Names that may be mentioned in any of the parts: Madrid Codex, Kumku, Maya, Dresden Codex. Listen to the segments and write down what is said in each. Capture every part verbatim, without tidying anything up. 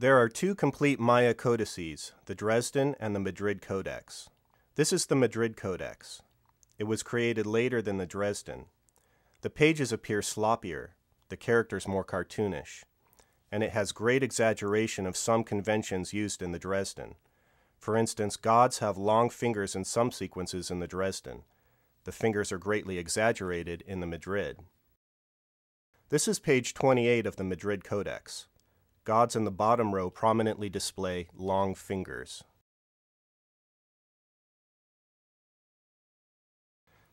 There are two complete Maya codices, the Dresden and the Madrid Codex. This is the Madrid Codex. It was created later than the Dresden. The pages appear sloppier, the characters more cartoonish, and it has great exaggeration of some conventions used in the Dresden. For instance, gods have long fingers in some sequences in the Dresden. The fingers are greatly exaggerated in the Madrid. This is page twenty-eight of the Madrid Codex. Gods in the bottom row prominently display long fingers.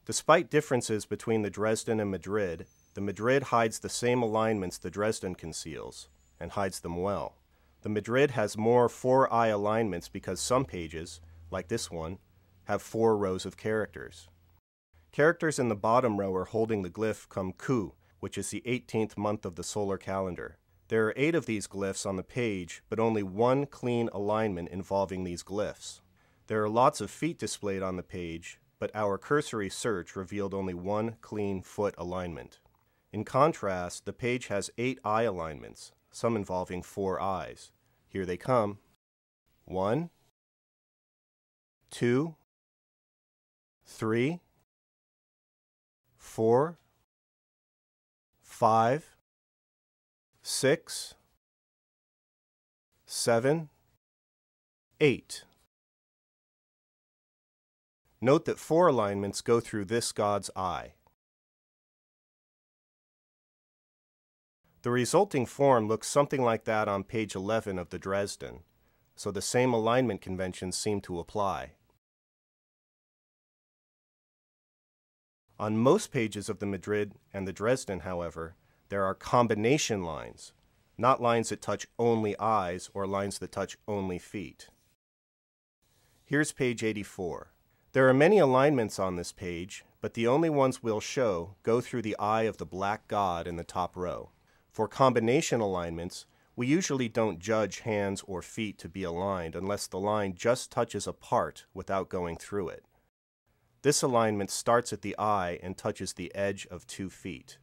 Despite differences between the Dresden and Madrid, the Madrid hides the same alignments the Dresden conceals, and hides them well. The Madrid has more four-eye alignments because some pages, like this one, have four rows of characters. Characters in the bottom row are holding the glyph Kumku, which is the eighteenth month of the solar calendar. There are eight of these glyphs on the page, but only one clean alignment involving these glyphs. There are lots of feet displayed on the page, but our cursory search revealed only one clean foot alignment. In contrast, the page has eight eye alignments, some involving four eyes. Here they come. One, two, three, four, five, six, seven, eight. Note that four alignments go through this god's eye. The resulting form looks something like that on page eleven of the Dresden, so the same alignment conventions seem to apply. On most pages of the Madrid and the Dresden, however, there are combination lines, not lines that touch only eyes or lines that touch only feet. Here's page eighty-four. There are many alignments on this page, but the only ones we'll show go through the eye of the black god in the top row. For combination alignments, we usually don't judge hands or feet to be aligned unless the line just touches a part without going through it. This alignment starts at the eye and touches the edge of two feet.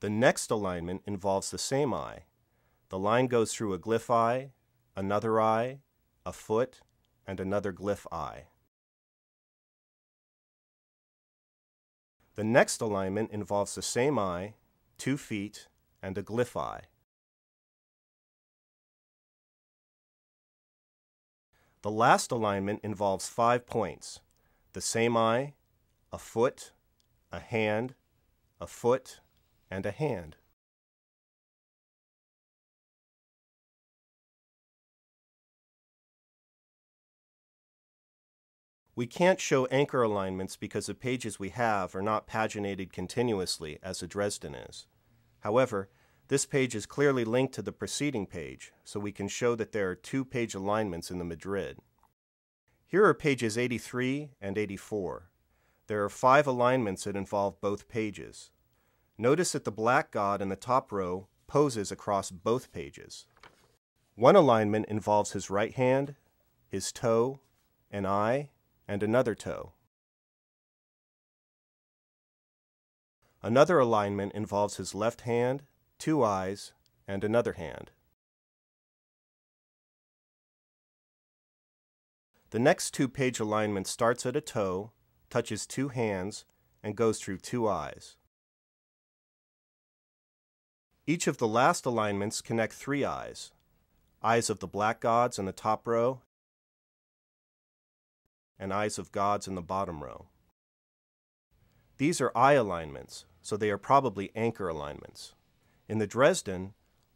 The next alignment involves the same eye. The line goes through a glyph eye, another eye, a foot, and another glyph eye. The next alignment involves the same eye, two feet, and a glyph eye. The last alignment involves five points: the same eye, a foot, a hand, a foot, and a hand. We can't show anchor alignments because the pages we have are not paginated continuously as the Dresden is. However, this page is clearly linked to the preceding page, so we can show that there are two page alignments in the Madrid. Here are pages eighty-three and eighty-four. There are five alignments that involve both pages. Notice that the black god in the top row poses across both pages. One alignment involves his right hand, his toe, an eye, and another toe. Another alignment involves his left hand, two eyes, and another hand. The next two-page alignment starts at a toe, touches two hands, and goes through two eyes. Each of the last alignments connect three eyes: eyes of the black gods in the top row, and eyes of gods in the bottom row. These are eye alignments, so they are probably anchor alignments. In the Dresden,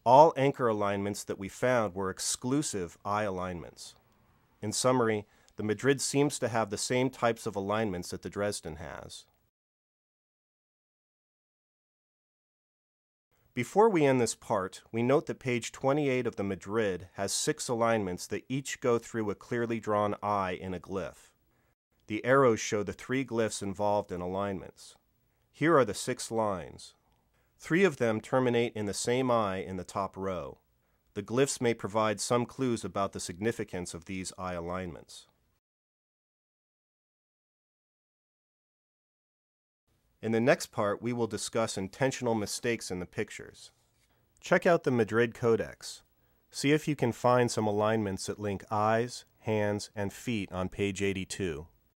all anchor alignments that we found were exclusive eye alignments. In summary, the Madrid seems to have the same types of alignments that the Dresden has. Before we end this part, we note that page twenty-eight of the Madrid has six alignments that each go through a clearly drawn eye in a glyph. The arrows show the three glyphs involved in alignments. Here are the six lines. Three of them terminate in the same eye in the top row. The glyphs may provide some clues about the significance of these eye alignments. In the next part, we will discuss intentional mistakes in the pictures. Check out the Madrid Codex. See if you can find some alignments that link eyes, hands, and feet on page eighty-two.